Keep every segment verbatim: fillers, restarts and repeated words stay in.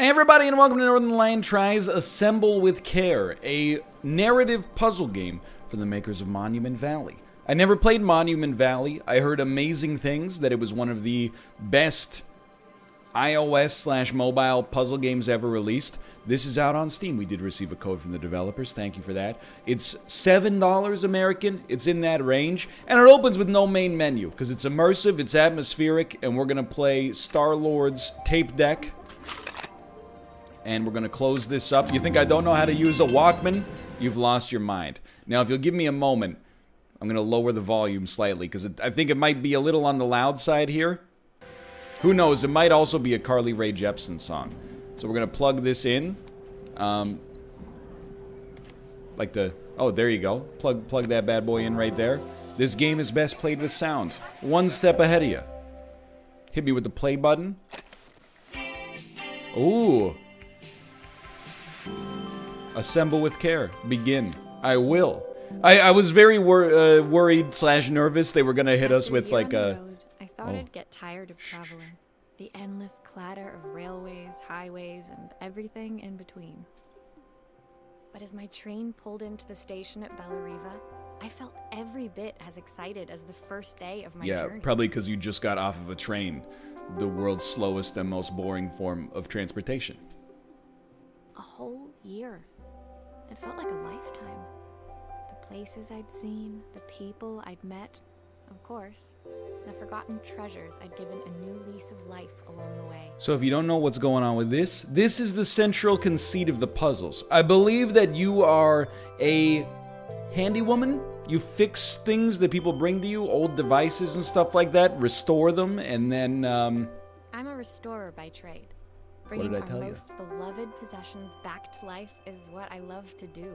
Hey everybody, and welcome to Northernlion Tries Assemble With Care, a narrative puzzle game from the makers of Monument Valley. I never played Monument Valley. I heard amazing things, that it was one of the best iOS slash mobile puzzle games ever released. This is out on Steam. We did receive a code from the developers. Thank you for that. It's seven dollars American. It's in that range. And it opens with no main menu, because it's immersive, it's atmospheric, and we're going to play Star-Lord's tape deck. And we're going to close this up. You think I don't know how to use a Walkman? You've lost your mind. Now, if you'll give me a moment, I'm going to lower the volume slightly, because I think it might be a little on the loud side here. Who knows? It might also be a Carly Rae Jepsen song. So we're going to plug this in. Um, like the... Oh, there you go. Plug, plug that bad boy in right there. This game is best played with sound. One step ahead of you. Hit me with the play button. Ooh. Assemble with care. Begin. I will. I, I was very wor uh, worried slash nervous they were going to hit us with like a... I thought oh. I'd get tired of traveling. The endless clatter of railways, highways, and everything in between. But as my train pulled into the station at Bellariven, I felt every bit as excited as the first day of my yeah, journey. Yeah, probably because you just got off of a train. The world's slowest and most boring form of transportation. A whole year. It felt like a lifetime. The places I'd seen, the people I'd met, of course, the forgotten treasures I'd given a new lease of life along the way. So if you don't know what's going on with this, this is the central conceit of the puzzles. I believe that you are a handy woman. You fix things that people bring to you, old devices and stuff like that, restore them, and then... Um, I'm a restorer by trade. Bringing our most beloved possessions back to life is what I love to do.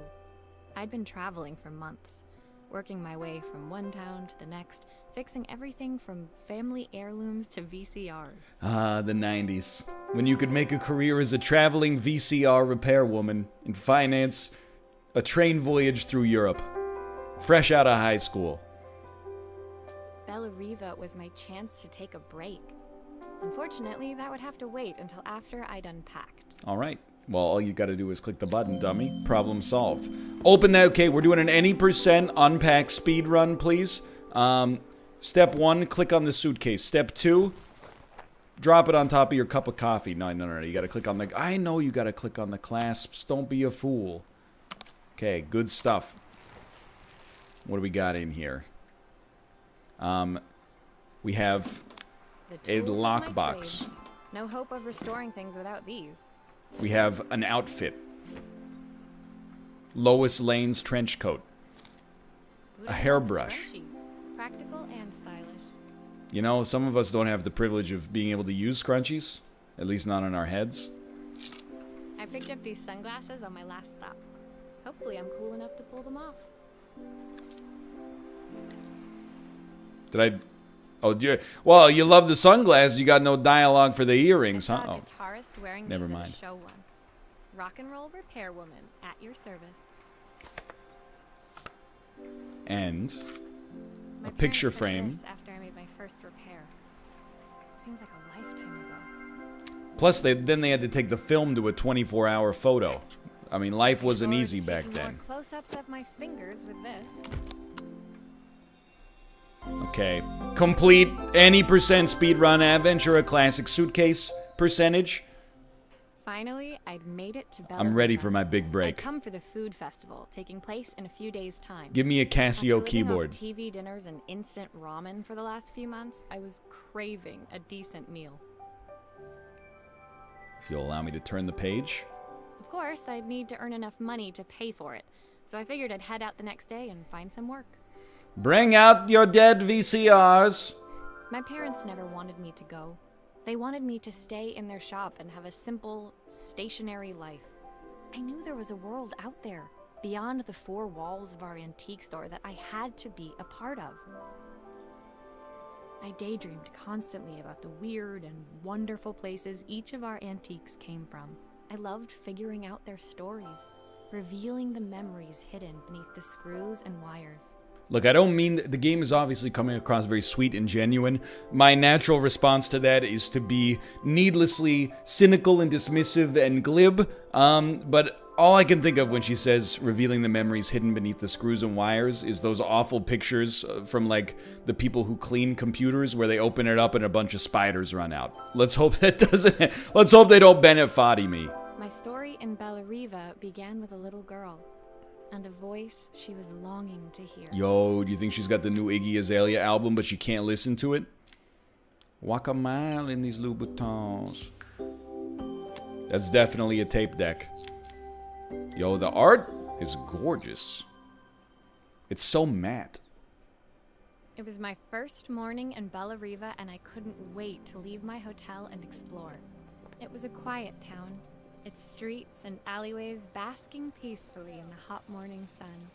I'd been traveling for months, working my way from one town to the next, fixing everything from family heirlooms to V C Rs. Ah, the nineties. When you could make a career as a traveling V C R repairwoman and finance a train voyage through Europe, fresh out of high school. Bellariven was my chance to take a break. Unfortunately, that would have to wait until after I'd unpacked. All right. Well, all you got to do is click the button, dummy. Problem solved. Open that. Okay, we're doing an any percent unpack speed run, please. Um, step one, click on the suitcase. Step two, drop it on top of your cup of coffee. No, no, no, no. You got to click on the... I know you got to click on the clasps. Don't be a fool. Okay, good stuff. What do we got in here? Um, we have... a lockbox. No hope of restoring things without these. We have an outfit. Lois Lane's trench coat. A hairbrush. Practical and stylish. You know, some of us don't have the privilege of being able to use scrunchies. At least not on our heads. I picked up these sunglasses on my last stop. Hopefully I'm cool enough to pull them off. Did I... Oh, dear. Well, you love the sunglasses. You got no dialogue for the earrings, huh? Oh, guitarist wearing never mind. These at a show once. Rock and roll repair woman at your service. And a picture frame. After I made my first repair, seems like a lifetime ago. Plus, they then they had to take the film to a twenty-four hour photo. I mean, life wasn't easy back then. Close-ups of my fingers with this. Okay. Complete any percent speedrun Aventura classic suitcase percentage. Finally, I'd made it to Bellariven. I'm ready for my big break. I come for the food festival taking place in a few days' time. Give me a Casio After keyboard. Off T V dinners and instant ramen for the last few months, I was craving a decent meal. If you'll allow me to turn the page. Of course, I'd need to earn enough money to pay for it. So I figured I'd head out the next day and find some work. Bring out your dead V C Rs! My parents never wanted me to go. They wanted me to stay in their shop and have a simple, stationary life. I knew there was a world out there, beyond the four walls of our antique store that I had to be a part of. I daydreamed constantly about the weird and wonderful places each of our antiques came from. I loved figuring out their stories, revealing the memories hidden beneath the screws and wires. Look, I don't mean, the game is obviously coming across very sweet and genuine. My natural response to that is to be needlessly cynical and dismissive and glib, um, but all I can think of when she says revealing the memories hidden beneath the screws and wires is those awful pictures from, like, the people who clean computers where they open it up and a bunch of spiders run out. Let's hope that doesn't, let's hope they don't Benefati me. My story in Bellariva began with a little girl and a voice she was longing to hear. Yo, do you think she's got the new Iggy Azalea album but she can't listen to it? Walk a mile in these Louboutins. That's definitely a tape deck. Yo, the art is gorgeous. It's so matte. It was my first morning in Bellariva, and I couldn't wait to leave my hotel and explore. It was a quiet town, its streets and alleyways basking peacefully in the hot morning sun.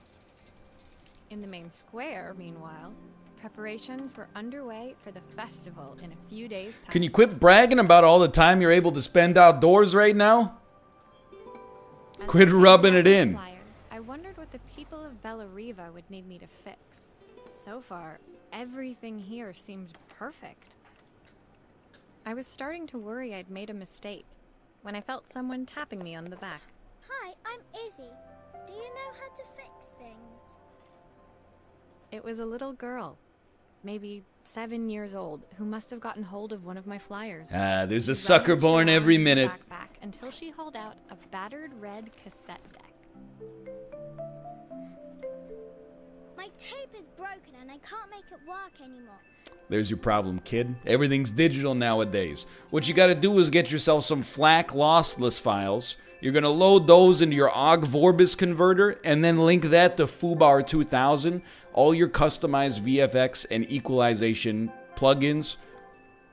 In the main square, meanwhile, preparations were underway for the festival in a few days' time. Can you quit bragging about all the time you're able to spend outdoors right now? Quit rubbing it in. Flyers, I wondered what the people of Bellariva would need me to fix. So far, everything here seemed perfect. I was starting to worry I'd made a mistake when I felt someone tapping me on the back. Hi, I'm Izzy. Do you know how to fix things? It was a little girl, maybe seven years old, who must have gotten hold of one of my flyers. Ah, there's a sucker born every minute. Backpack until she hauled out a battered red cassette deck. My tape is broken and I can't make it work anymore. There's your problem, kid. Everything's digital nowadays. What you gotta do is get yourself some FLAC lossless files. You're gonna load those into your Ogg Vorbis converter and then link that to foobar two thousand. All your customized V F X and equalization plugins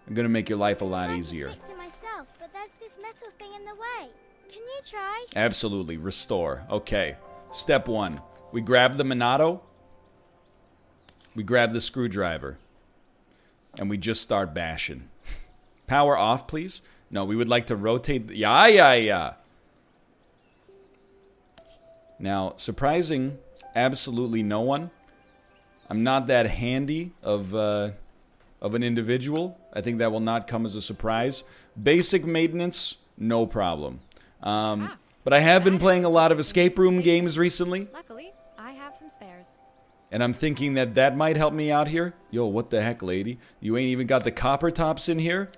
are gonna make your life a lot easier. I tried to fix it myself, but there's this metal thing in the way. Can you try? Absolutely. Restore. Okay. Step one. We grab the Minato. We grab the screwdriver. And we just start bashing. Power off, please. No, we would like to rotate. Yeah, yeah, yeah. Now, surprising absolutely no one. I'm not that handy of uh, of an individual. I think that will not come as a surprise. Basic maintenance, no problem. Um, ah, but I have been playing a lot of escape room games recently. Luckily, I have some spares. And I'm thinking that that might help me out here. Yo, what the heck, lady? You ain't even got the copper tops in here?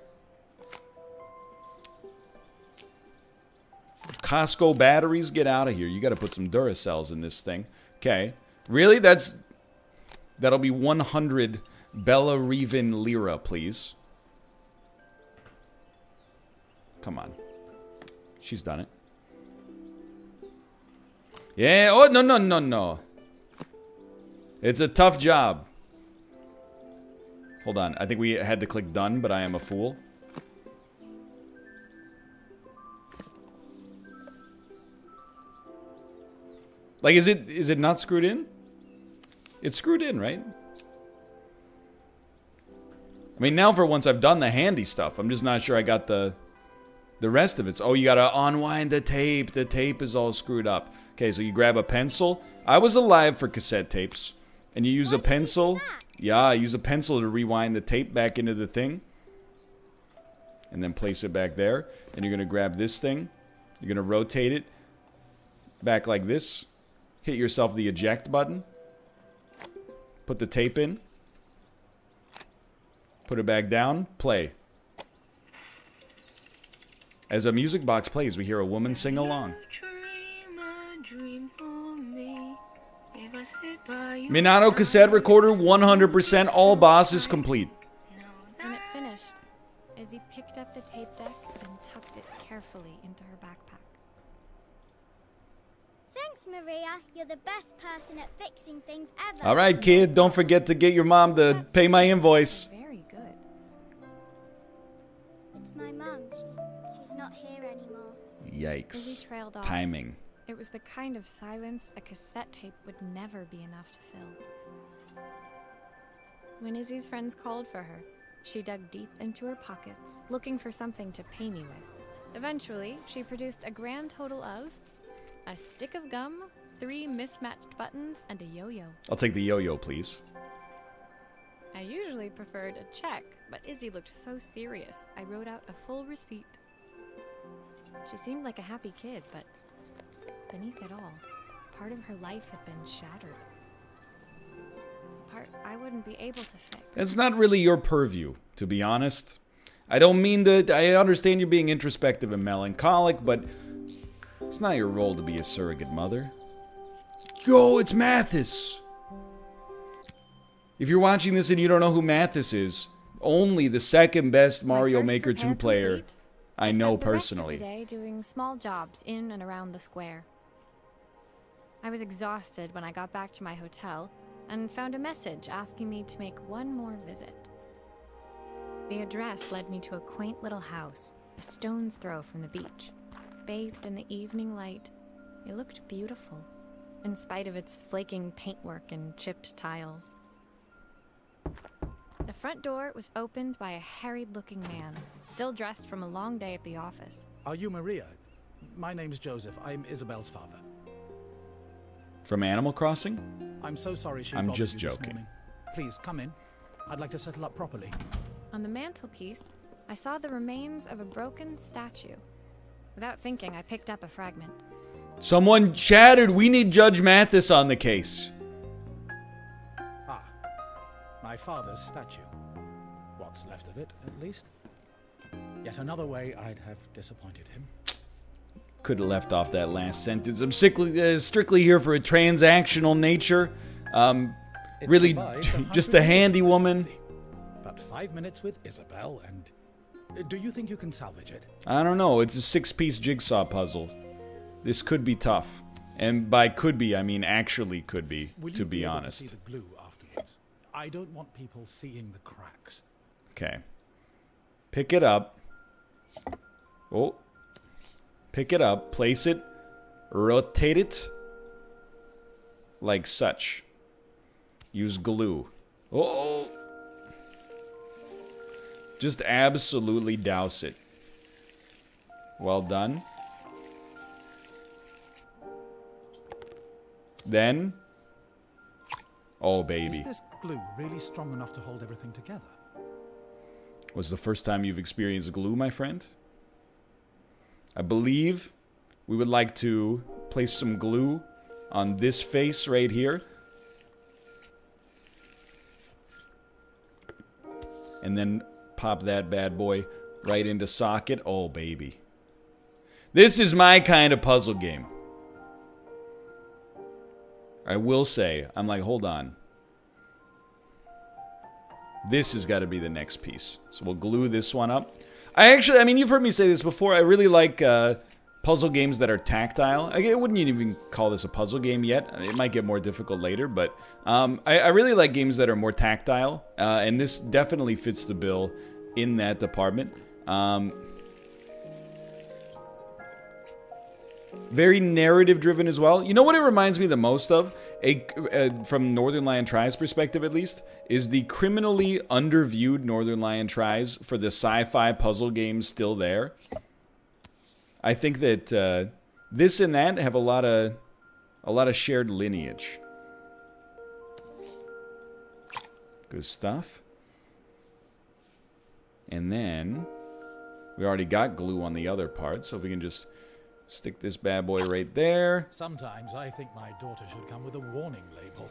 Costco batteries, get out of here. You gotta put some Duracells in this thing. Okay. Really? That's... That'll be one hundred Bellariven Lira, please. Come on. She's done it. Yeah, oh, no, no, no, no. It's a tough job. Hold on. I think we had to click done, but I am a fool. Like, is it is it not screwed in? It's screwed in, right? I mean, now for once I've done the handy stuff. I'm just not sure I got the the rest of it. Oh, you gotta unwind the tape. The tape is all screwed up. Okay, so you grab a pencil. I was alive for cassette tapes. And you use a pencil. Yeah, use a pencil to rewind the tape back into the thing. And then place it back there. And you're gonna grab this thing. You're gonna rotate it back like this. Hit yourself the eject button. Put the tape in. Put it back down. Play. As a music box plays, we hear a woman sing along. Minato cassette recorder, one hundred percent. All bosses complete. When it finished, Izzy picked up the tape deck and tucked it carefully into her backpack. Thanks, Maria. You're the best person at fixing things ever. All right, kid. Don't forget to get your mom to That's pay my invoice. Very good. It's my mom. She, she's not here anymore. Yikes. Timing. It was the kind of silence a cassette tape would never be enough to fill. When Izzy's friends called for her, she dug deep into her pockets, looking for something to pay me with. Eventually, she produced a grand total of... a stick of gum, three mismatched buttons, and a yo-yo. I'll take the yo-yo, please. I usually preferred a check, but Izzy looked so serious, I wrote out a full receipt. She seemed like a happy kid, but beneath it all, part of her life had been shattered. Part I wouldn't be able to fix. It's not really your purview, to be honest. I don't mean that. I understand you're being introspective and melancholic, but it's not your role to be a surrogate mother. Yo, it's Mathis! If you're watching this and you don't know who Mathis is, only the second best Mario Maker two player I know personally. I spent the rest of the day doing small jobs in and around the square. I was exhausted when I got back to my hotel and found a message asking me to make one more visit. The address led me to a quaint little house, a stone's throw from the beach. Bathed in the evening light, it looked beautiful, in spite of its flaking paintwork and chipped tiles. The front door was opened by a harried-looking man, still dressed from a long day at the office. Are you Maria? My name's Joseph. I'm Isabel's father. From Animal Crossing? I'm so sorry she bothered you this morning. I'm just joking. Please, come in. I'd like to settle up properly. On the mantelpiece, I saw the remains of a broken statue. Without thinking, I picked up a fragment. Someone chattered. We need Judge Mathis on the case. Ah, my father's statue. What's left of it, at least. Yet another way I'd have disappointed him. Could have left off that last sentence. I'm strictly, uh, strictly here for a transactional nature. Um, really, just a handy woman. But five minutes with Isabel, and uh, do you think you can salvage it? I don't know. It's a six-piece jigsaw puzzle. This could be tough, and by could be, I mean actually could be. Will to you be, be honest. To see the glue afterwards? I don't want people seeing the cracks. Okay. Pick it up. Oh. Pick it up, place it, rotate it, like such. Use glue. Oh! Just absolutely douse it. Well done. Then, oh baby. Is this glue really strong enough to hold everything together? Was the first time you've experienced glue, my friend? I believe we would like to place some glue on this face right here. And then pop that bad boy right into socket. Oh, baby. This is my kind of puzzle game. I will say, I'm like, hold on. This has got to be the next piece. So we'll glue this one up. I actually, I mean, you've heard me say this before, I really like uh, puzzle games that are tactile. I wouldn't even call this a puzzle game yet. It might get more difficult later, but um, I, I really like games that are more tactile, uh, and this definitely fits the bill in that department. Um, very narrative-driven as well. You know what it reminds me the most of, a, uh, from Northernlion Tries perspective at least? Is the criminally underviewed Northernlion Tries for the sci-fi puzzle game still there? I think that uh, this and that have a lot of a lot of shared lineage. Good stuff. And then we already got glue on the other part, so if we can just stick this bad boy right there. Sometimes I think my daughter should come with a warning label.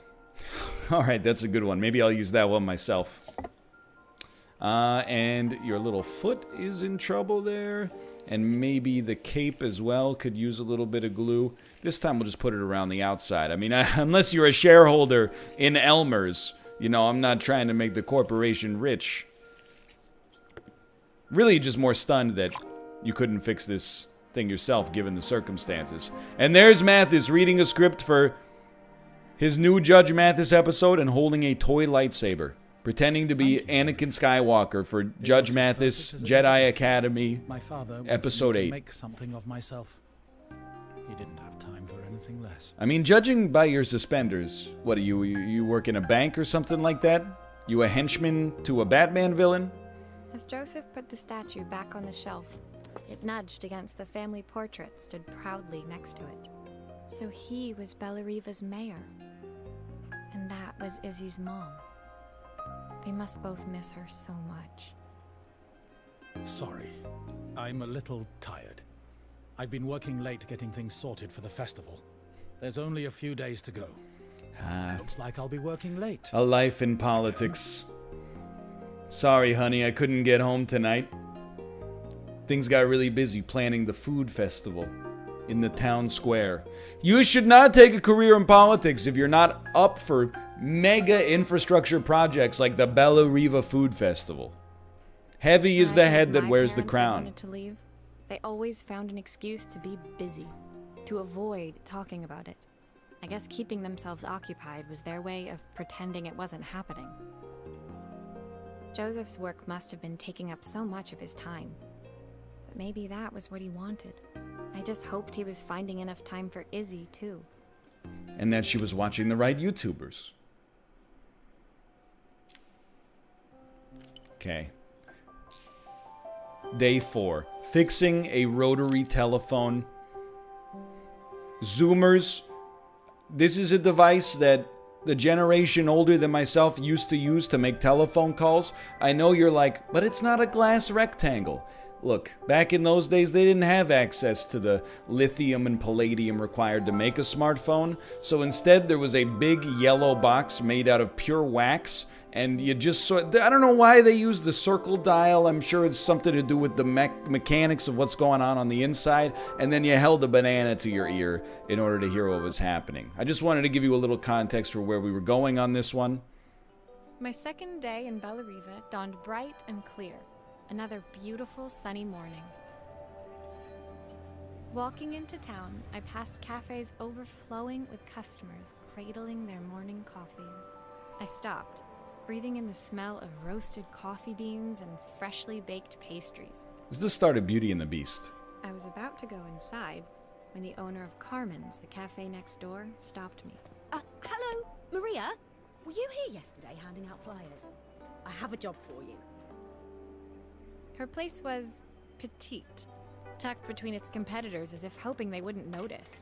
Alright, that's a good one. Maybe I'll use that one myself. Uh, and your little foot is in trouble there. And maybe the cape as well could use a little bit of glue. This time we'll just put it around the outside. I mean, I, unless you're a shareholder in Elmer's, you know, I'm not trying to make the corporation rich. Really just more stunned that you couldn't fix this thing yourself given the circumstances. And there's Mathis reading a script for his new Judge Mathis episode and holding a toy lightsaber, pretending to be Anakin Skywalker for Judge Mathis Jedi Academy Episode eight. Make something of myself. He didn't have time for anything less. I mean, judging by your suspenders, what are you, you? You work in a bank or something like that? You a henchman to a Batman villain? As Joseph put the statue back on the shelf, it nudged against the family portrait stood proudly next to it. So he was Bellarive's mayor. And that was Izzy's mom. They must both miss her so much. Sorry, I'm a little tired. I've been working late getting things sorted for the festival. There's only a few days to go. Ah. Looks like I'll be working late. A life in politics. Sorry, honey, I couldn't get home tonight. Things got really busy planning the food festival in the town square. You should not take a career in politics if you're not up for mega infrastructure projects like the Bellarive Food Festival. Heavy is the head that wears the crown. Wanted to leave, they always found an excuse to be busy, to avoid talking about it. I guess keeping themselves occupied was their way of pretending it wasn't happening. Joseph's work must have been taking up so much of his time. But maybe that was what he wanted. I just hoped he was finding enough time for Izzy, too. And that she was watching the right YouTubers. Okay. Day four. Fixing a rotary telephone. Zoomers. This is a device that the generation older than myself used to use to make telephone calls. I know you're like, but it's not a glass rectangle. Look, back in those days, they didn't have access to the lithium and palladium required to make a smartphone. So instead, there was a big yellow box made out of pure wax. And you just saw, I don't know why they used the circle dial. I'm sure it's something to do with the me mechanics of what's going on on the inside. And then you held a banana to your ear in order to hear what was happening. I just wanted to give you a little context for where we were going on this one. My second day in Bellarive dawned bright and clear. Another beautiful sunny morning. Walking into town, I passed cafes overflowing with customers cradling their morning coffees. I stopped, breathing in the smell of roasted coffee beans and freshly baked pastries. Is the start of Beauty and the Beast? I was about to go inside when the owner of Carmen's, the cafe next door, stopped me. Uh, hello, Maria. Were you here yesterday handing out flyers? I have a job for you. Her place was petite, tucked between its competitors as if hoping they wouldn't notice.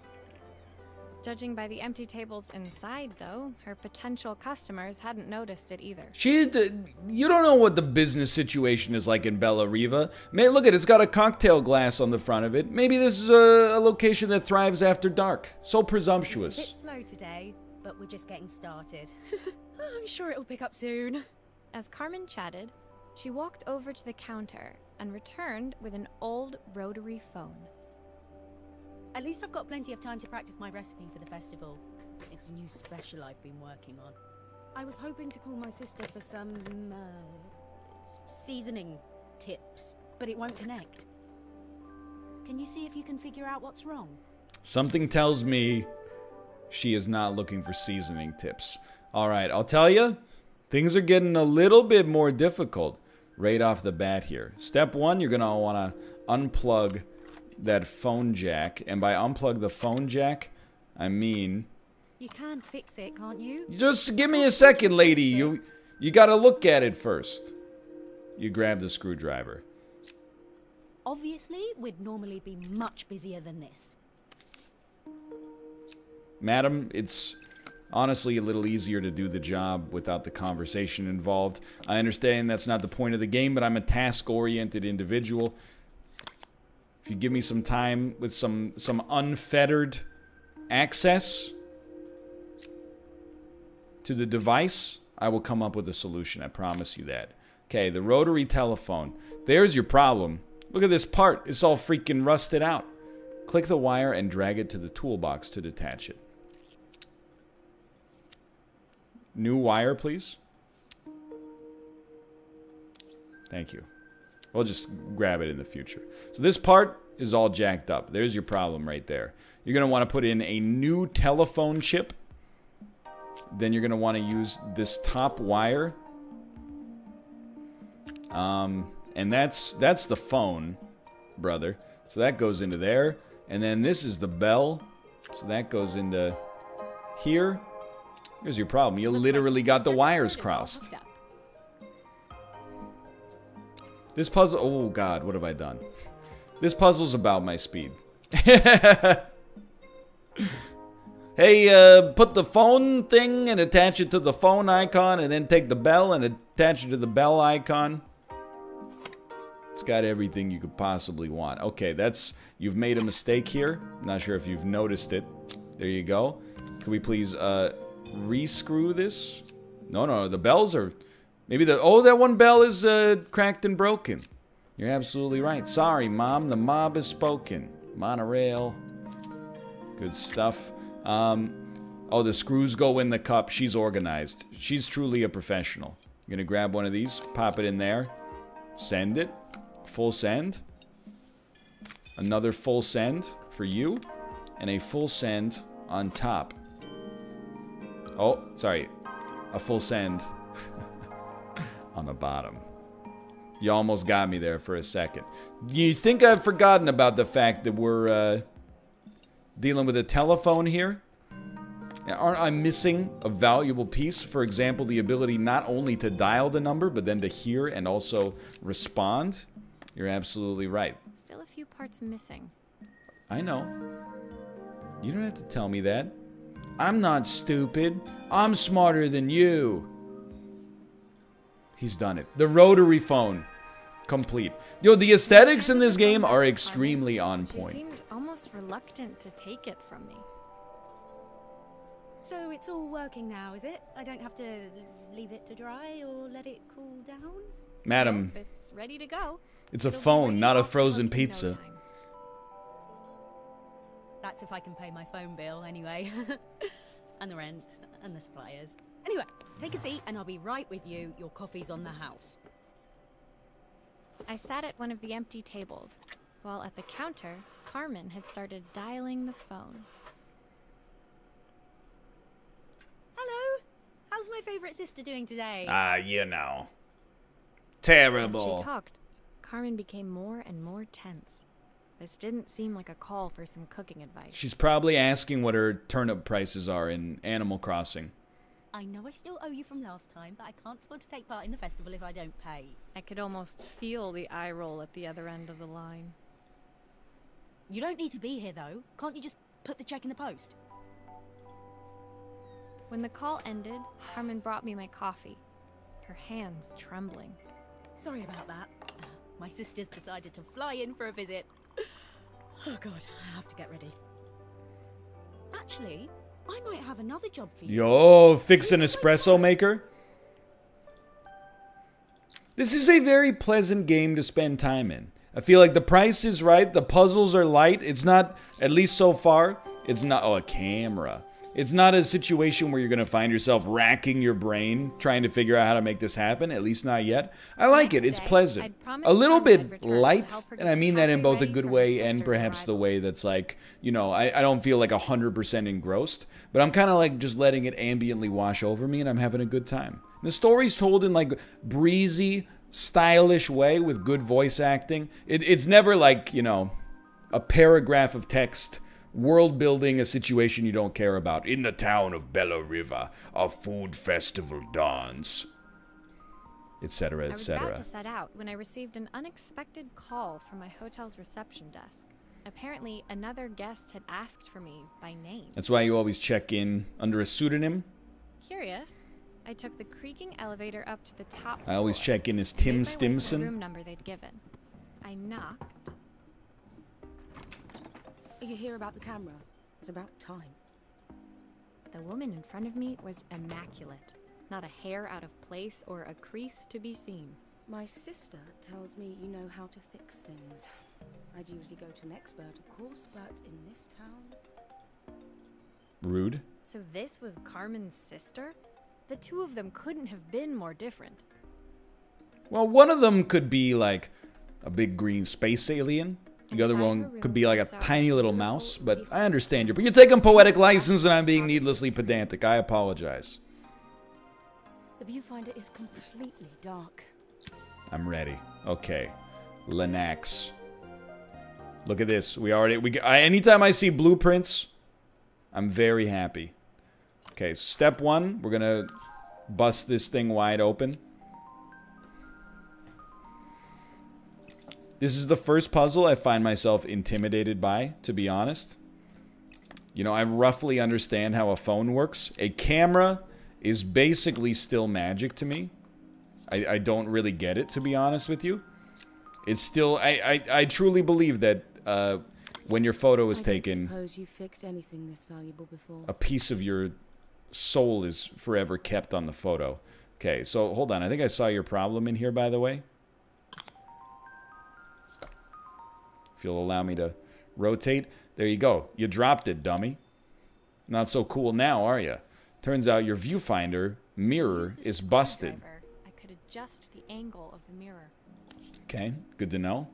Judging by the empty tables inside, though, her potential customers hadn't noticed it either. She did, you don't know what the business situation is like in Bellarive. May look at it's got a cocktail glass on the front of it. Maybe this is a, a location that thrives after dark. So presumptuous. It's a bit slow today, but we're just getting started. I'm sure it'll pick up soon. As Carmen chatted, she walked over to the counter and returned with an old rotary phone. At least I've got plenty of time to practice my recipe for the festival. It's a new special I've been working on. I was hoping to call my sister for some uh, seasoning tips, but it won't connect. Can you see if you can figure out what's wrong? Something tells me she is not looking for seasoning tips. All right, I'll tell you, things are getting a little bit more difficult right off the bat here. Step one, you're gonna wanna unplug that phone jack, and by unplug the phone jack, I mean you can fix it, can't you? Just give me a second, lady. You you gotta look at it first. You grab the screwdriver. Obviously, we'd normally be much busier than this. Madam, it's honestly a little easier to do the job without the conversation involved. I understand that's not the point of the game, but I'm a task-oriented individual. If you give me some time with some some unfettered access to the device, I will come up with a solution. I promise you that. Okay, the rotary telephone. There's your problem. Look at this part. It's all freaking rusted out. Click the wire and drag it to the toolbox to detach it. New wire, please. Thank you. We'll just grab it in the future. So this part is all jacked up. There's your problem right there. You're going to want to put in a new telephone chip. Then you're going to want to use this top wire. Um, and that's that's the phone, brother. So that goes into there. And then this is the bell. So that goes into here. Here's your problem. You literally got the wires crossed. This puzzle, oh god, what have I done? This puzzle's about my speed. hey, uh, put the phone thing and attach it to the phone icon, and then take the bell and attach it to the bell icon. It's got everything you could possibly want. Okay, that's, you've made a mistake here. I'm not sure if you've noticed it. There you go. Can we please uh, re-screw this? No, no, the bells are, maybe the, oh, that one bell is uh, cracked and broken. You're absolutely right. Sorry, Mom, the mob has spoken. Monorail. Good stuff. Um, oh, the screws go in the cup. She's organized. She's truly a professional. I'm gonna grab one of these, pop it in there, send it. Full send. Another full send for you. And a full send on top. Oh, sorry. A full send on the bottom. You almost got me there for a second. You think I've forgotten about the fact that we're uh, dealing with a telephone here? Now, aren't I missing a valuable piece? For example, the ability not only to dial the number, but then to hear and also respond. You're absolutely right. Still a few parts missing. I know. You don't have to tell me that. I'm not stupid. I'm smarter than you. He's done it. The rotary phone. Complete. Yo, the aesthetics in this game are extremely on point. She seemed almost reluctant to take it from me. So it's all working now, is it? I don't have to leave it to dry or let it cool down? Madam, it's ready to go. It's a phone, not a frozen pizza. That's if I can pay my phone bill anyway. And the rent, and the suppliers. Anyway, take a seat and I'll be right with you. Your coffee's on the house. I sat at one of the empty tables, while at the counter, Carmen had started dialing the phone. Hello? How's my favorite sister doing today? Ah, uh, you know. Terrible. As she talked, Carmen became more and more tense. This didn't seem like a call for some cooking advice. She's probably asking what her turnip prices are in Animal Crossing. I know I still owe you from last time, but I can't afford to take part in the festival if I don't pay. I could almost feel the eye roll at the other end of the line. You don't need to be here, though. Can't you just put the check in the post? When the call ended, Carmen brought me my coffee, her hands trembling. Sorry about that. Uh, my sister's decided to fly in for a visit. Oh God, I have to get ready. Actually, I might have another job for you. Yo, fix an espresso maker? This is a very pleasant game to spend time in. I feel like the price is right, the puzzles are light. It's not, at least so far, it's not, oh, a camera. It's not a situation where you're going to find yourself racking your brain trying to figure out how to make this happen, at least not yet. I like it. It's pleasant. A little bit light, and I mean that in both a good way and perhaps the way that's like, you know, I, I don't feel like one hundred percent engrossed, but I'm kind of like just letting it ambiently wash over me, and I'm having a good time. And the story's told in like breezy, stylish way with good voice acting. It, it's never like, you know, a paragraph of text world-building a situation you don't care about. In the town of Bellariven, a food festival dawns, et cetera, et cetera. I was about to set out when I received an unexpected call from my hotel's reception desk. Apparently, another guest had asked for me by name. That's why you always check in under a pseudonym? Curious. I took the creaking elevator up to the top floor. I always check in as Tim Stimson. Room number they'd given. I knocked. You hear about the camera? It's about time. The woman in front of me was immaculate. Not a hair out of place or a crease to be seen. My sister tells me you know how to fix things. I'd usually go to an expert, of course, but in this town... Rude. So this was Carmen's sister? The two of them couldn't have been more different. Well, one of them could be like a big green space alien. The other one could be like a tiny little mouse, but I understand you. But you're taking poetic license and I'm being needlessly pedantic. I apologize. The viewfinder is completely dark. I'm ready. Okay. Linax. Look at this. We already... We, I, anytime I see blueprints, I'm very happy. Okay, so step one. We're gonna bust this thing wide open. This is the first puzzle I find myself intimidated by, to be honest. You know, I roughly understand how a phone works. A camera is basically still magic to me. I, I don't really get it, to be honest with you. It's still... I, I, I truly believe that uh, when your photo is taken... I don't suppose you fixed anything this valuable before. A piece of your soul is forever kept on the photo. Okay, so hold on. I think I saw your problem in here, by the way. If you'll allow me to rotate. There you go. You dropped it, dummy. Not so cool now, are you? Turns out your viewfinder mirror is busted. I could adjust the angle of the mirror. Okay, good to know.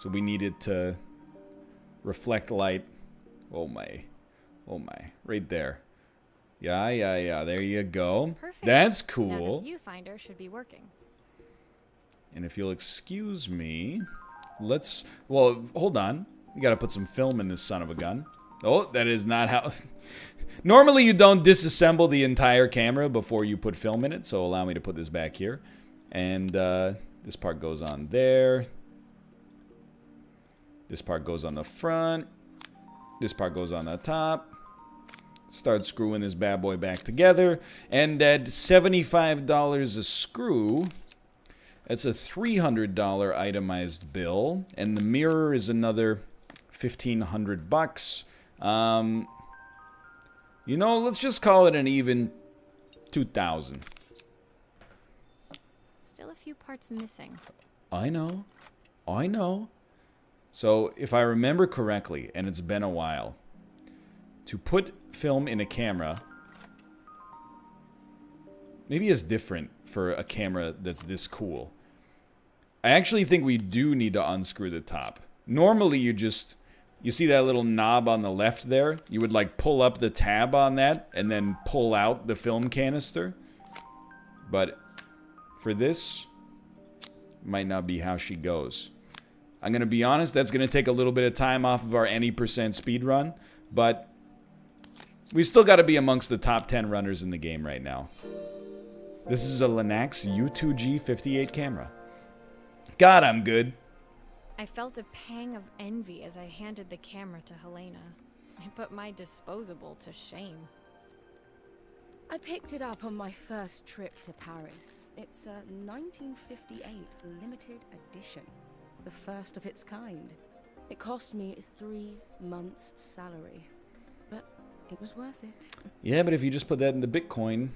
So we needed to reflect light. Oh my. Oh my. Right there. Yeah, yeah, yeah. There you go. Perfect. That's cool. Now the viewfinder should be working. And if you'll excuse me, let's... Well, hold on. We gotta put some film in this son of a gun. Oh, that is not how... Normally you don't disassemble the entire camera before you put film in it, so allow me to put this back here. And uh, this part goes on there. This part goes on the front. This part goes on the top. Start screwing this bad boy back together. And at seventy-five dollars a screw... That's a three hundred dollar itemized bill, and the mirror is another fifteen hundred bucks. Um, you know, let's just call it an even two thousand. Still a few parts missing. I know, I know. So if I remember correctly, and it's been a while, to put film in a camera, maybe it's different for a camera that's this cool. I actually think we do need to unscrew the top. Normally you just, you see that little knob on the left there? You would like pull up the tab on that and then pull out the film canister. But for this, might not be how she goes. I'm gonna be honest, that's gonna take a little bit of time off of our any percent speed run, but we still gotta be amongst the top ten runners in the game right now. This is a Linax U two G fifty-eight camera. God, I'm good. I felt a pang of envy as I handed the camera to Helena. I put my disposable to shame. I picked it up on my first trip to Paris. It's a nineteen fifty-eight limited edition. The first of its kind. It cost me three months' salary. But it was worth it. Yeah, but if you just put that into Bitcoin...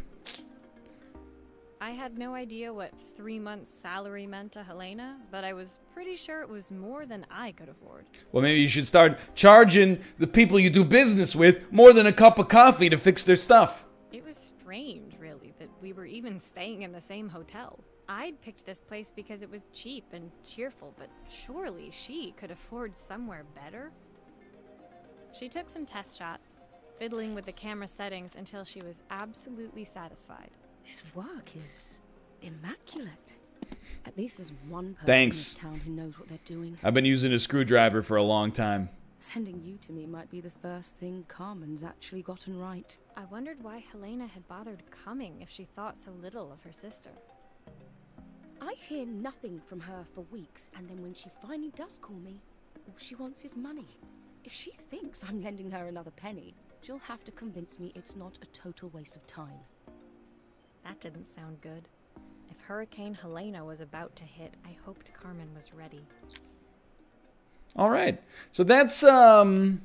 I had no idea what three months' salary meant to Helena, but I was pretty sure it was more than I could afford. Well, maybe you should start charging the people you do business with more than a cup of coffee to fix their stuff. It was strange, really, that we were even staying in the same hotel. I'd picked this place because it was cheap and cheerful, but surely she could afford somewhere better. She took some test shots, fiddling with the camera settings until she was absolutely satisfied. This work is immaculate. At least there's one person Thanks. in town who knows what they're doing. I've been using a screwdriver for a long time. Sending you to me might be the first thing Carmen's actually gotten right. I wondered why Helena had bothered coming if she thought so little of her sister. I hear nothing from her for weeks, and then when she finally does call me, all she wants is money. If she thinks I'm lending her another penny, she'll have to convince me it's not a total waste of time. That didn't sound good. If Hurricane Helena was about to hit, I hoped Carmen was ready. All right. So that's um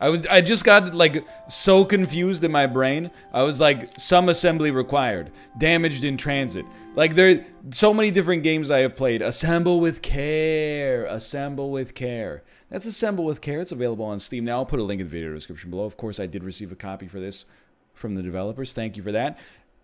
I was I just got like so confused in my brain. I was like, some assembly required, damaged in transit. Like there so many different games I have played. Assemble with Care. Assemble with Care. That's Assemble with Care. It's available on Steam now. I'll put a link in the video description below. Of course, I did receive a copy for this from the developers. Thank you for that.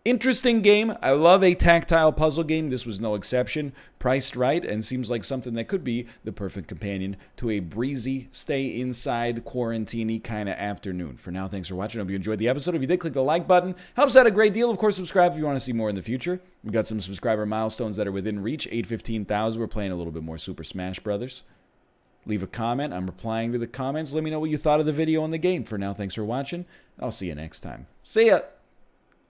Interesting game. I love a tactile puzzle game. This was no exception. Priced right and seems like something that could be the perfect companion to a breezy, stay inside, quarantine-y kind of afternoon. For now, thanks for watching. I hope you enjoyed the episode. If you did, click the like button. Helps out a great deal. Of course, subscribe if you want to see more in the future. We've got some subscriber milestones that are within reach. eight fifteen thousand. We're playing a little bit more Super Smash Brothers. Leave a comment. I'm replying to the comments. Let me know what you thought of the video and the game. For now, thanks for watching. I'll see you next time. See ya!